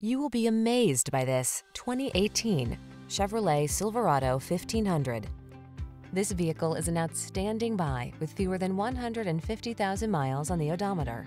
You will be amazed by this 2018 Chevrolet Silverado 1500. This vehicle is an outstanding buy with fewer than 150,000 miles on the odometer.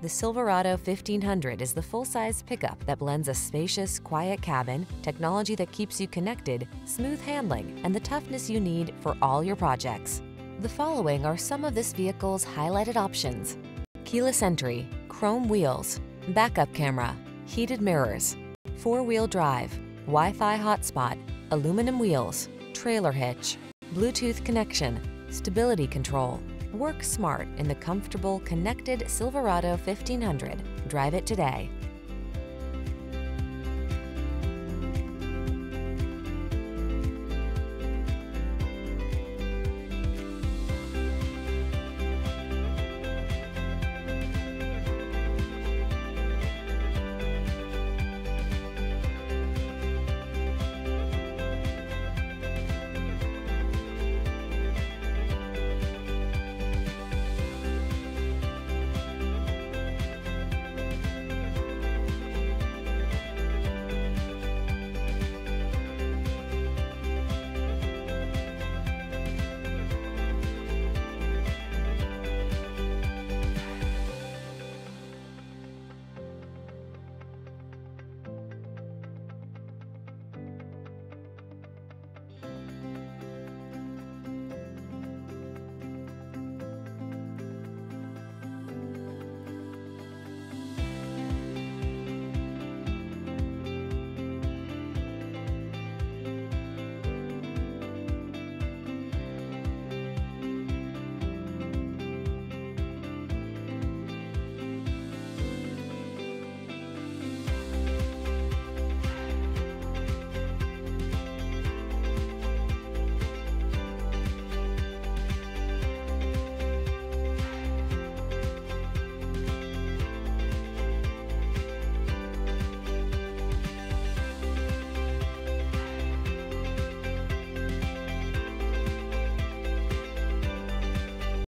The Silverado 1500 is the full-size pickup that blends a spacious, quiet cabin, technology that keeps you connected, smooth handling, and the toughness you need for all your projects. The following are some of this vehicle's highlighted options: keyless entry, chrome wheels, backup camera, heated mirrors, four-wheel drive, Wi-Fi hotspot, aluminum wheels, trailer hitch, Bluetooth connection, stability control. Work smart in the comfortable, connected Silverado 1500. Drive it today.